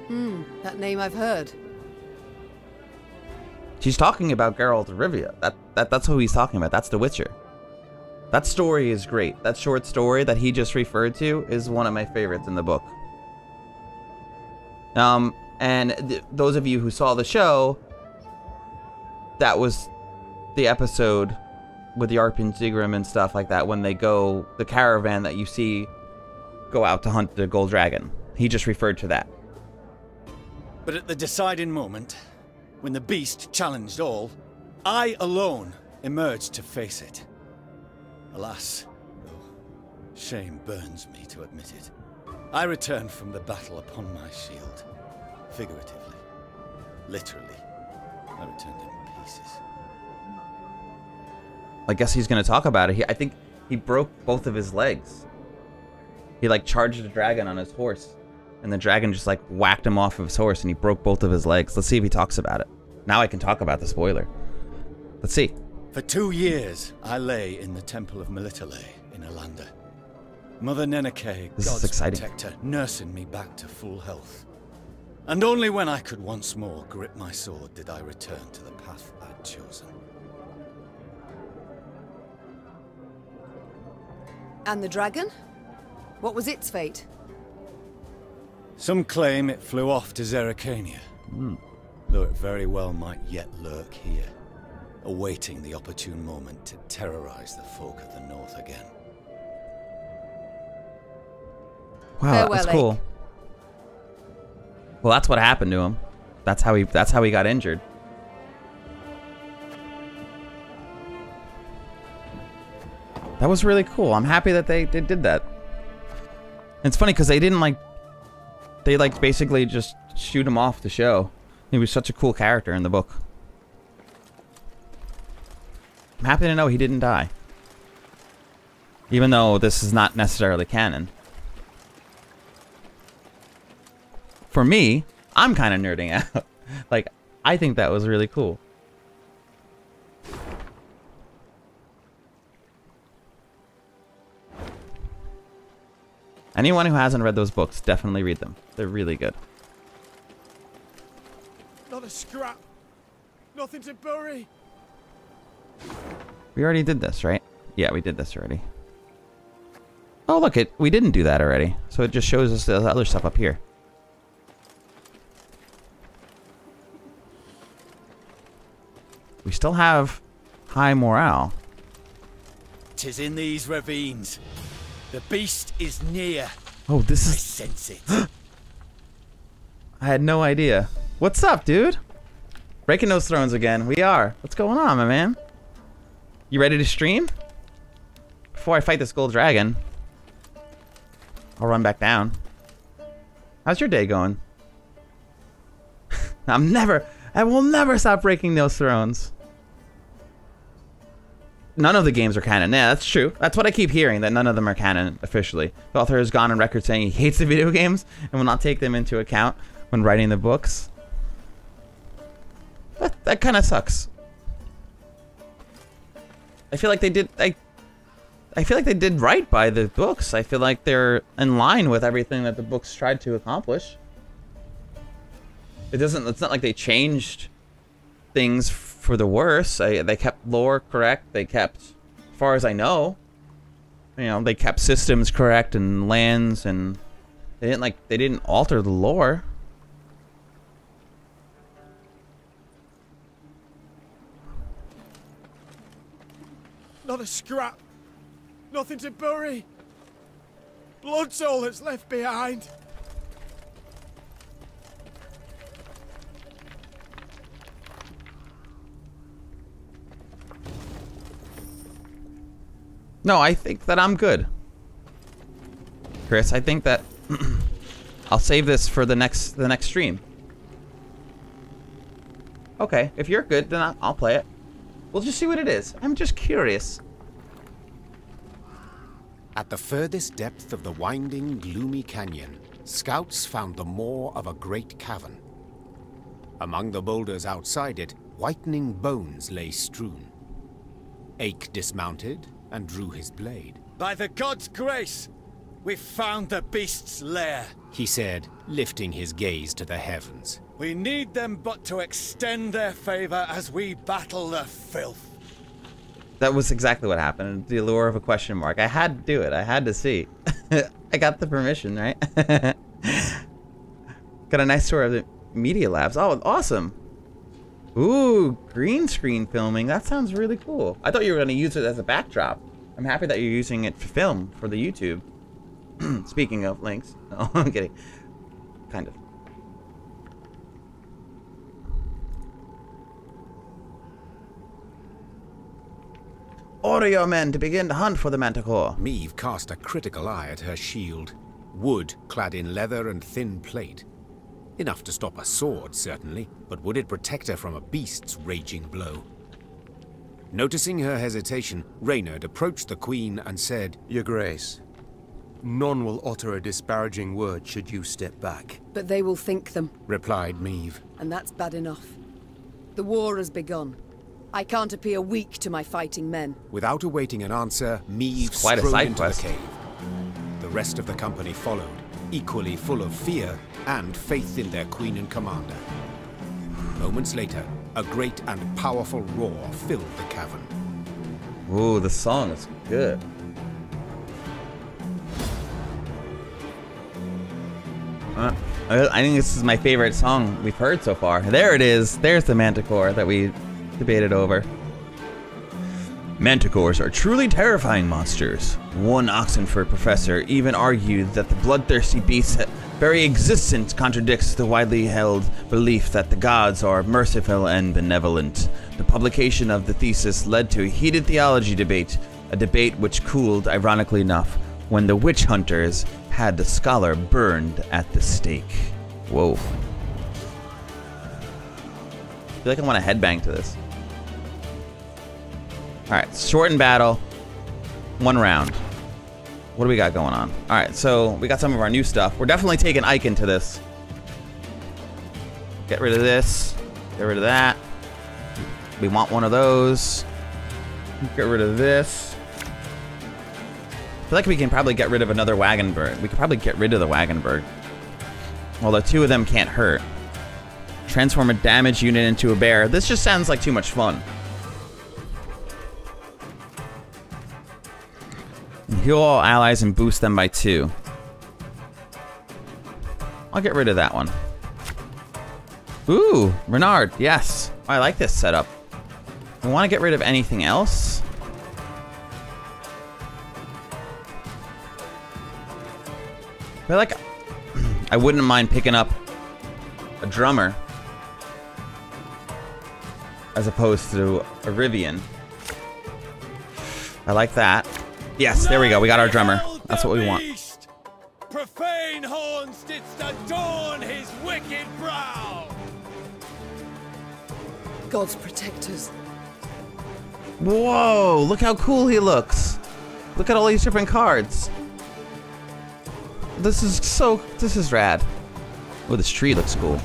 Hmm, that name I've heard. She's talking about Geralt of Rivia. That, that, that's who he's talking about. That's the Witcher. That story is great. That short story that he just referred to is one of my favorites in the book. Um, and th those of you who saw the show, that was the episode with the Yarpen Zigrin and stuff like that when they go, the caravan that you see go out to hunt the gold dragon. He just referred to that. But at the deciding moment, when the beast challenged all, I alone emerged to face it. Alas, though, shame burns me to admit it. I returned from the battle upon my shield, figuratively, literally. I returned in pieces. I guess he's going to talk about it. He, I think he broke both of his legs. He like charged the dragon on his horse. And the dragon just like whacked him off of his horse and he broke both of his legs. Let's see if he talks about it. Now I can talk about the spoiler. Let's see. For two years, I lay in the temple of Melitale in Alanda. Mother Neneke, God's protector, nursing me back to full health. And only when I could once more grip my sword did I return to the path I'd chosen. And the dragon? What was its fate? Some claim it flew off to Zeracania, mm. though it very well might yet lurk here, awaiting the opportune moment to terrorize the folk of the north again. Wow, Farewell, that's cool. Eyck. Well, that's what happened to him. That's how he. That's how he got injured. That was really cool. I'm happy that they, they did that. And it's funny because they didn't like. They like basically just shoot him off the show. He was such a cool character in the book. I'm happy to know he didn't die. Even though this is not necessarily canon. For me, I'm kind of nerding out. Like, I think that was really cool. Anyone who hasn't read those books, definitely read them. They're really good. Not a scrap. Nothing to bury. We already did this, right? Yeah, we did this already. Oh, look, it we didn't do that already. So it just shows us the other stuff up here. We still have high morale. 'Tis in these ravines. The beast is near. Oh, this is. I sense it. I had no idea. What's up, dude? Breaking those thrones again. We are. What's going on, my man? You ready to stream? Before I fight this gold dragon, I'll run back down. How's your day going? I'm never. I will never stop breaking those thrones. None of the games are canon. Yeah, that's true. That's what I keep hearing, that none of them are canon officially. The author has gone on record saying he hates the video games and will not take them into account when writing the books. That, that kind of sucks. I feel like they did... I, I feel like they did right by the books. I feel like they're in line with everything that the books tried to accomplish. It doesn't... It's not like they changed things for the worse. I, they kept lore correct. They kept, as far as I know, you know, they kept systems correct and lands, and they didn't like they didn't alter the lore. Not a scrap, nothing to bury. Blood's all that's left behind. No, I think that I'm good. Chris, I think that I'll save this for the next the next stream. Okay, if you're good, then I'll play it. We'll just see what it is. I'm just curious. At the furthest depth of the winding, gloomy canyon, scouts found the maw of a great cavern. Among the boulders outside it, whitening bones lay strewn. Eyck dismounted and drew his blade. By the god's grace, we've found the beast's lair, he said, lifting his gaze to the heavens. We need them but to extend their favor as we battle the filth. That was exactly what happened. The allure of a question mark. I had to do it. I had to see. I got the permission, right? Got a nice tour of the media labs. Oh, awesome. Ooh, green screen filming. That sounds really cool. I thought you were going to use it as a backdrop. I'm happy that you're using it for film for the YouTube. Speaking of links. Oh, I'm kidding. Kind of. Order your men to begin to hunt for the Manticore. Meve cast a critical eye at her shield. Wood clad in leather and thin plate. Enough to stop a sword, certainly, but would it protect her from a beast's raging blow? Noticing her hesitation, Reynard approached the Queen and said, Your Grace, none will utter a disparaging word should you step back. But they will think them, replied Meve. And that's bad enough. The war has begun. I can't appear weak to my fighting men. Without awaiting an answer, Meve strode into the cave. The rest of the company followed, equally full of fear and faith in their queen and commander. Moments later, a great and powerful roar filled the cavern. Ooh, the song is good. Huh? I think this is my favorite song we've heard so far. There it is. There's the Manticore that we debated over. Manticores are truly terrifying monsters. One Oxenford professor even argued that the bloodthirsty beast's very existence contradicts the widely held belief that the gods are merciful and benevolent. The publication of the thesis led to a heated theology debate, a debate which cooled, ironically enough, when the witch hunters had the scholar burned at the stake. Whoa. I feel like I want a headbang to this. Alright, shortened battle. One round. What do we got going on? Alright, so we got some of our new stuff. We're definitely taking Eyck into this. Get rid of this. Get rid of that. We want one of those. Get rid of this. I feel like we can probably get rid of another Wagenburg. We could probably get rid of the Wagenburg. Although two of them can't hurt. Transform a damage unit into a bear. This just sounds like too much fun. Heal all allies and boost them by two. I'll get rid of that one. Ooh, Reynard, yes. I like this setup. I want to get rid of anything else. I feel like I wouldn't mind picking up a drummer as opposed to a Rivian. I like that. Yes, there we go. We got our drummer. That's what we want. Profane horns didst adorn his wicked brow. God's protectors. Whoa! Look how cool he looks. Look at all these different cards. This is so. This is rad. Oh, this tree looks cool.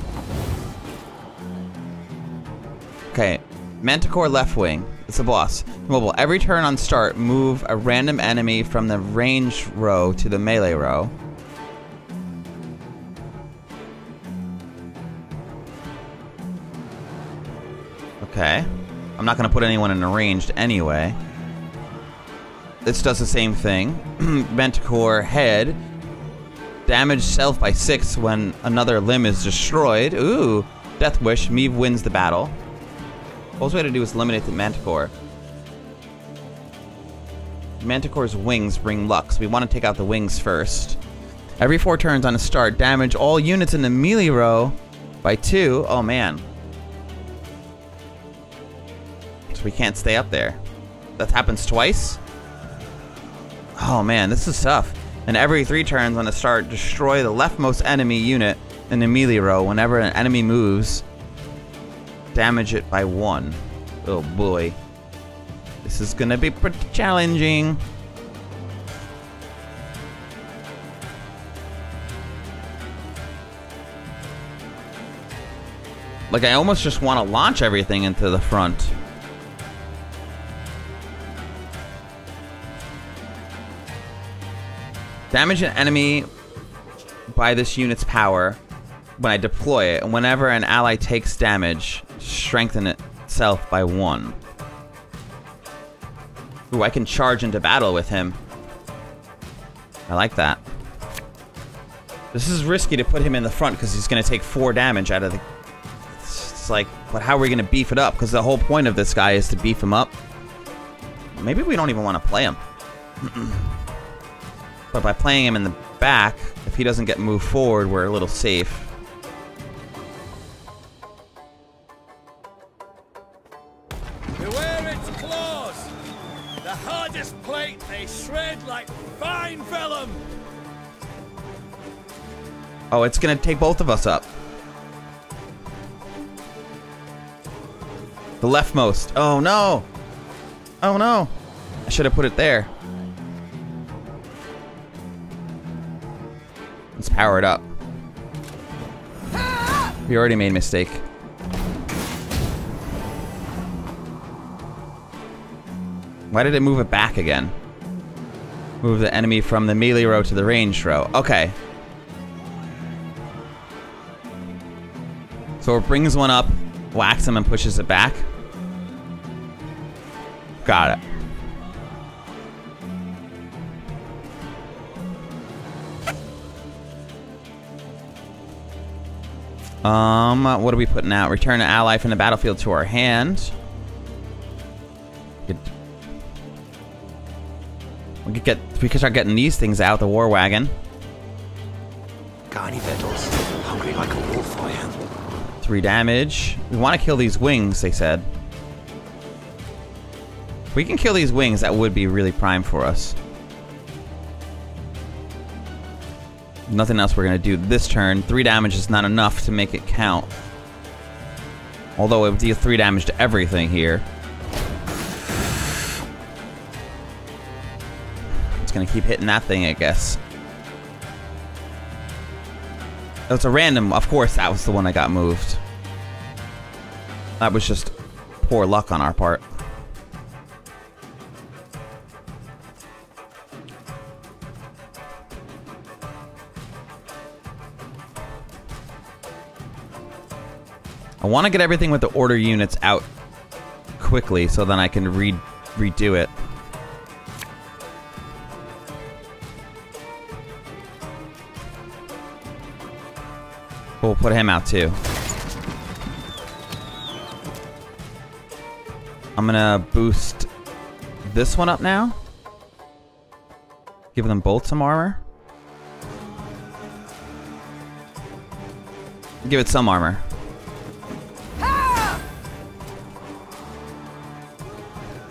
Okay, Manticore left wing. It's a boss. Mobile. Every turn on start, move a random enemy from the range row to the melee row. Okay. I'm not going to put anyone in a ranged anyway. This does the same thing. Manticore head. Damage self by six when another limb is destroyed. Ooh. Death wish. Meve wins the battle. All we had to do is eliminate the Manticore. Manticore's wings bring luck, so we want to take out the wings first. Every four turns on a start, damage all units in the melee row by two. Oh man. So we can't stay up there. That happens twice? Oh man, this is tough. And every three turns on a start, destroy the leftmost enemy unit in the melee row whenever an enemy moves. Damage it by one. Oh boy. This is gonna be pretty challenging. Like, I almost just want to launch everything into the front. Damage an enemy by this unit's power when I deploy it, and whenever an ally takes damage, strengthen itself by one. Ooh, I can charge into battle with him. I like that. This is risky to put him in the front because he's going to take four damage out of the... It's like, but how are we going to beef it up? Because the whole point of this guy is to beef him up. Maybe we don't even want to play him. But by playing him in the back, if he doesn't get moved forward, we're a little safe. Oh, it's gonna take both of us up. The leftmost. Oh no! Oh no! I should have put it there. Let's power it up. We already made a mistake. Why did it move it back again? Move the enemy from the melee row to the ranged row. Okay. So it brings one up, whacks him, and pushes it back. Got it. Um, what are we putting out? Return an ally from the battlefield to our hand. We could get, we could start getting these things out, the war wagon. Got any victuals? Hungry like a wolf I am. Three damage. We want to kill these wings, they said. If we can kill these wings, that would be really prime for us. Nothing else we're going to do this turn. Three damage is not enough to make it count. Although it would deal three damage to everything here. It's going to keep hitting that thing, I guess. Oh, it's a random. Of course, that was the one that got moved. That was just poor luck on our part. I want to get everything with the order units out quickly so then I can re redo it. We'll put him out too. I'm gonna boost this one up now. Give them both some armor. Give it some armor.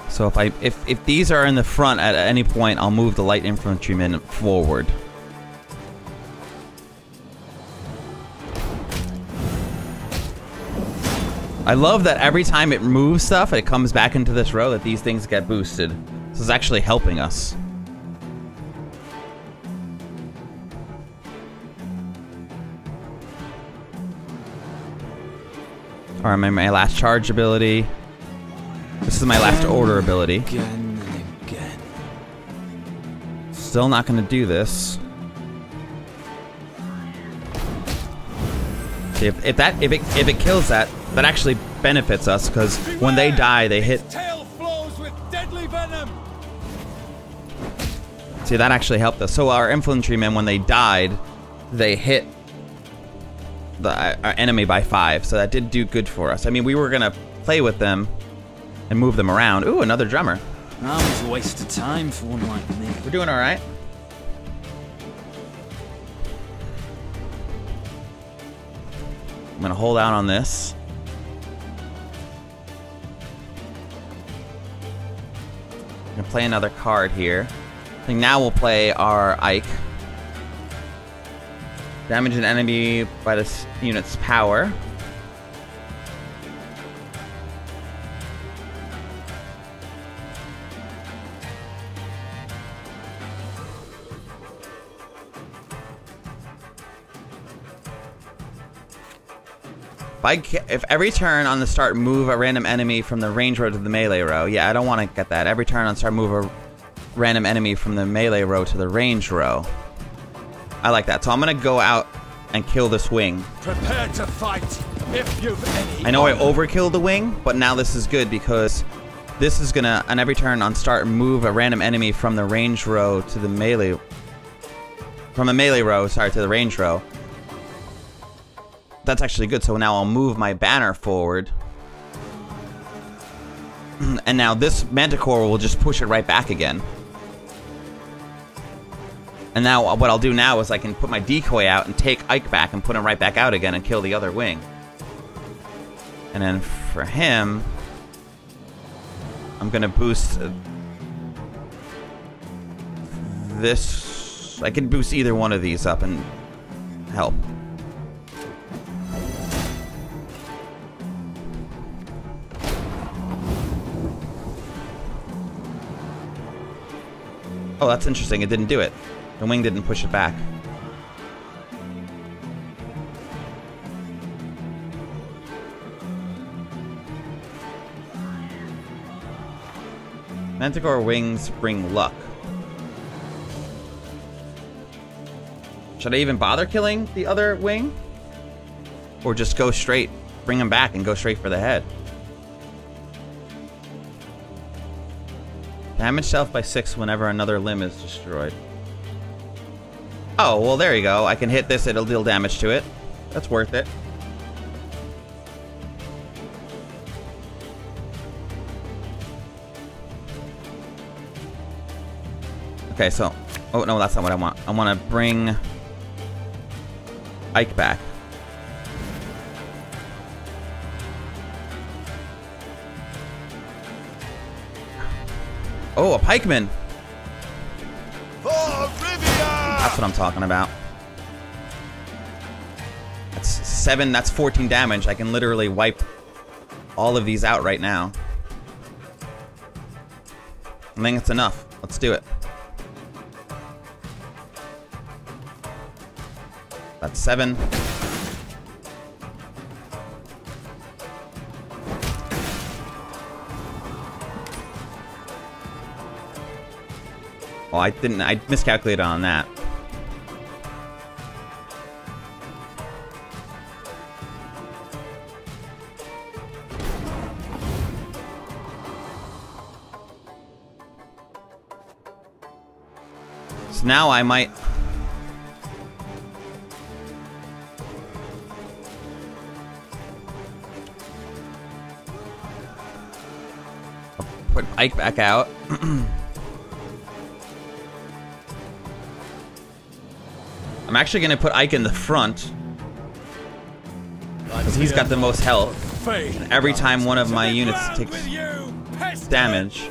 So if I if if these are in the front at any point, I'll move the light infantrymen forward. I love that every time it moves stuff, it comes back into this row that these things get boosted. This is actually helping us. All right, my, my last charge ability. This is my last order ability. Again, again. Still not gonna do this. If, if that if it if it kills that, that actually benefits us because when they die they hit. His tail flows with deadly venom. See, that actually helped us. So our infantrymen, when they died, they hit the our enemy by five. So that did do good for us. I mean, we were gonna play with them and move them around. Ooh, another drummer. That was a waste of time for one like me. We're doing all right. I'm gonna hold out on this. I'm gonna play another card here. I think now we'll play our Eyck. Damage an enemy by this unit's power. If, I if every turn on the start move a random enemy from the range row to the melee row, yeah, I don't want to get that. Every turn on start move a random enemy from the melee row to the range row. I like that. So I'm gonna go out and kill this wing. Prepare to fight if you've any. I know I overkilled the wing, but now this is good because this is gonna on every turn on start move a random enemy from the range row to the melee from a melee row, sorry, to the range row. That's actually good, so now I'll move my banner forward. And now this Manticore will just push it right back again. And now what I'll do now is I can put my decoy out and take Eyck back and put him right back out again and kill the other wing. And then for him, I'm gonna boost this. I can boost either one of these up and help. Oh, that's interesting. It didn't do it. The wing didn't push it back. Manticore wings bring luck. Should I even bother killing the other wing? Or just go straight, bring him back and go straight for the head? Damage self by six whenever another limb is destroyed. Oh, well there you go. I can hit this, it'll deal damage to it. That's worth it. Okay, so... Oh, no, that's not what I want. I want to bring... Eyck back. Oh, a pikeman! For Rivian! That's what I'm talking about. That's seven, that's fourteen damage. I can literally wipe all of these out right now. I think it's enough. Let's do it. That's seven. Oh, I didn't. I miscalculated on that. So now I might. Put Eyck back out. I'm actually gonna put Eyck in the front because he's got the most health. And every time one of my units takes damage,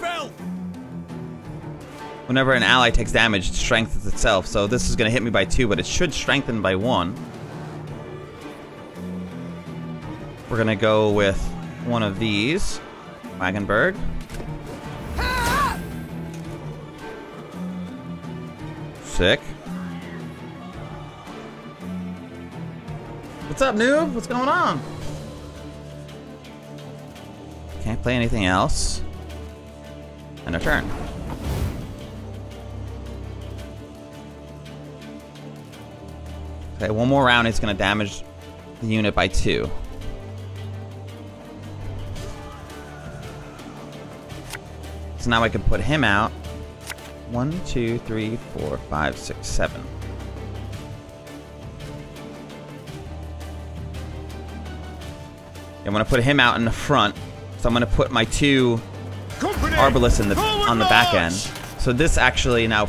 whenever an ally takes damage, it strengthens itself. So this is gonna hit me by two, but it should strengthen by one. We're gonna go with one of these, Wagenburg. Sick. What's up, noob? What's going on? Can't play anything else. And a turn. Okay, one more round, it's gonna damage the unit by two. So now I can put him out. One, two, three, four, five, six, seven. I'm gonna put him out in the front, so I'm gonna put my two Company, arbalists in the on the back end. So this actually now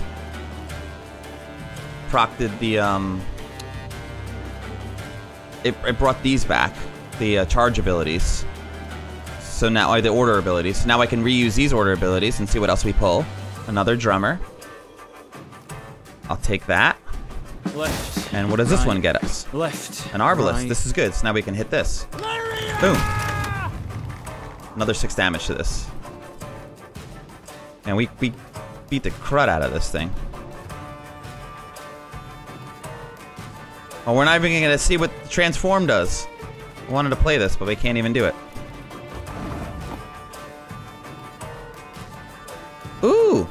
procted the um. It it brought these back, the uh, charge abilities. So now or the order abilities. So now I can reuse these order abilities and see what else we pull. Another drummer. I'll take that. Left. And what does this right. one get us? Left. An arbalist. Right. This is good. So now we can hit this. Lyrian! Boom. Another six damage to this. And we we beat the crud out of this thing. Oh, we're not even gonna see what the transform does. I wanted to play this, but we can't even do it. Ooh!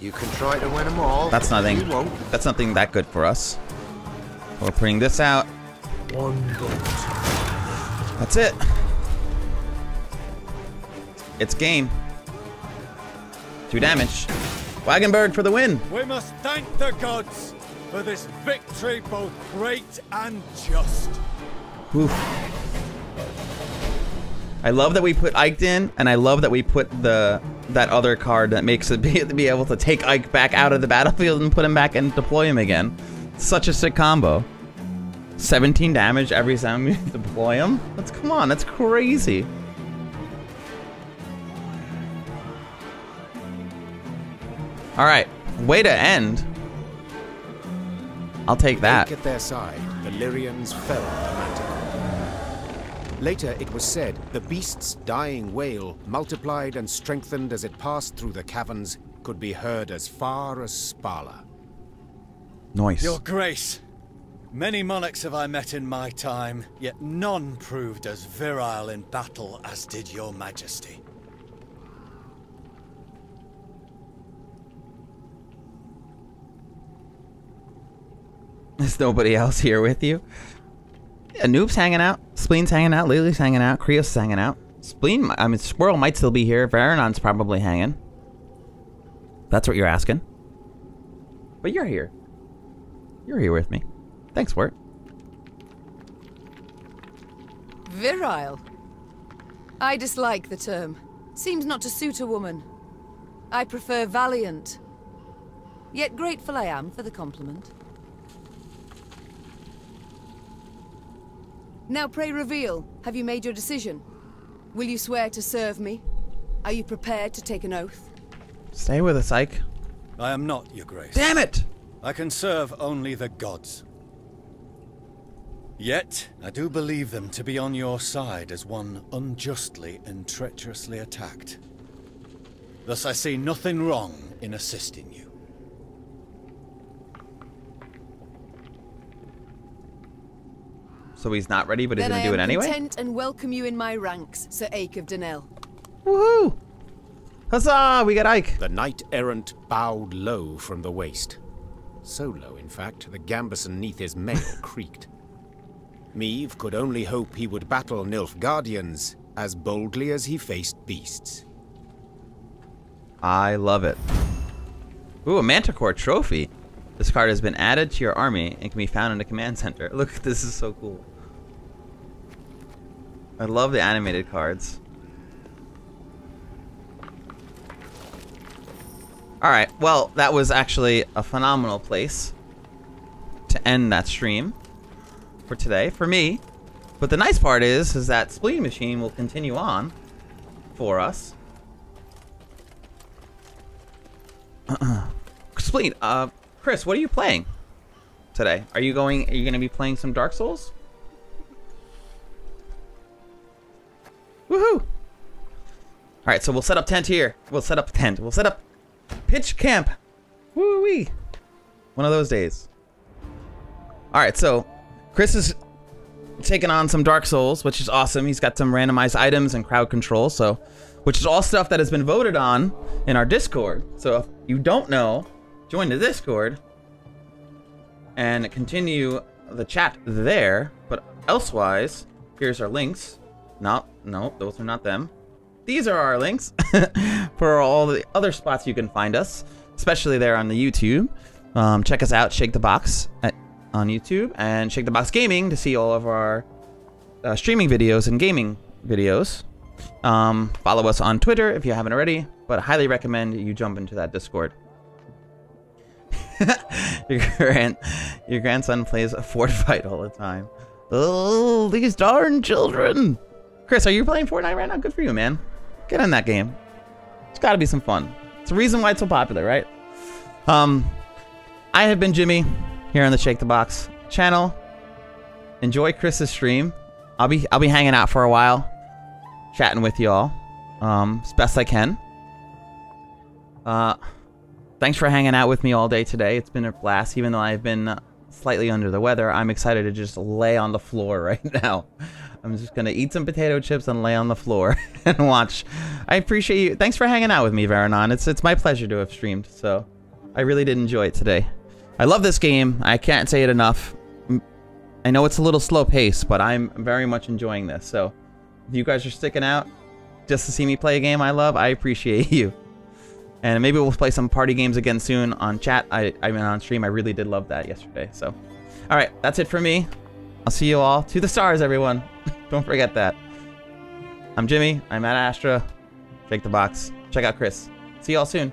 You can try to win them all. That's nothing. That's nothing that good for us. We're putting this out. One gold. That's it. It's game. Two damage. Wagenburg for the win. We must thank the gods for this victory, both great and just. Oof. I love that we put Eyck in, and I love that we put the that other card that makes it be, be able to take Eyck back out of the battlefield and put him back and deploy him again. Such a sick combo. seventeen damage every time we deploy him. That's come on, that's crazy. All right, way to end. I'll take that. At their side, the Lyrians fell on the Manticore. Later, it was said, the beast's dying wail, multiplied and strengthened as it passed through the caverns, could be heard as far as Spala. Nice. Your Grace, many monarchs have I met in my time, yet none proved as virile in battle as did your Majesty. Is nobody else here with you? A noob's hanging out, Spleen's hanging out, Lily's hanging out, Krios is hanging out. Spleen, I mean, Squirrel might still be here. Varanon's probably hanging. That's what you're asking. But you're here. You're here with me. Thanks, Wirt. Virile. I dislike the term. Seems not to suit a woman. I prefer valiant. Yet grateful I am for the compliment. Now pray reveal, have you made your decision? Will you swear to serve me? Are you prepared to take an oath? Stay with us, Eyck. I am not, Your Grace. Damn it! I can serve only the gods. Yet, I do believe them to be on your side as one unjustly and treacherously attacked. Thus I see nothing wrong in assisting you. So he's not ready, but he's gonna do it anyway? Then I am content and welcome you in my ranks, Sir Eyck of Denesle. Woohoo! Huzzah! We got Eyck! The knight-errant bowed low from the waist. So low, in fact, the gambus beneath his mail creaked. Meve could only hope he would battle Nilfgaardians as boldly as he faced beasts. I love it. Ooh, a Manticore trophy. This card has been added to your army and can be found in the command center. Look, this is so cool. I love the animated cards. Alright, well, that was actually a phenomenal place to end that stream for today, for me. But the nice part is, is that Spleen Machine will continue on for us. Spleen, uh, Chris, what are you playing today? Are you going, are you going to be playing some Dark Souls? Woohoo! Alright, so we'll set up tent here. We'll set up tent. We'll set up pitch camp. Woo-wee. One of those days. Alright, so Chris is taking on some Dark Souls, which is awesome. He's got some randomized items and crowd control, so, which is all stuff that has been voted on in our Discord. So if you don't know, join the Discord and continue the chat there. But elsewise, here's our links. No, no, those are not them. These are our links for all the other spots you can find us, especially there on the YouTube. Um, check us out, Shake the Box at on YouTube, and Shake the Box Gaming to see all of our uh, streaming videos and gaming videos. Um, follow us on Twitter if you haven't already, but I highly recommend you jump into that Discord. your, grand, your grandson plays a Fortnite all the time. Oh, these darn children! Chris, are you playing Fortnite right now? Good for you, man. Get in that game. It's gotta be some fun. It's the reason why it's so popular, right? Um, I have been Jimmy here on the Shake the Box channel. Enjoy Chris's stream. I'll be I'll be hanging out for a while, chatting with y'all, um, as best I can. Uh, thanks for hanging out with me all day today. It's been a blast, even though I've been slightly under the weather. I'm excited to just lay on the floor right now. I'm just gonna eat some potato chips and lay on the floor and watch. I appreciate you. Thanks for hanging out with me, Varanon. It's it's my pleasure to have streamed. So I really did enjoy it today. I love this game. I can't say it enough. I know it's a little slow pace, but I'm very much enjoying this. So if you guys are sticking out just to see me play a game I love, I appreciate you. And maybe we'll play some party games again soon on chat. I, I mean, on stream. I really did love that yesterday. So, all right, that's it for me. I'll see you all to the stars, everyone. Don't forget that. I'm Jimmy. I'm at Astra. Shake the Box. Check out Chris. See y'all soon.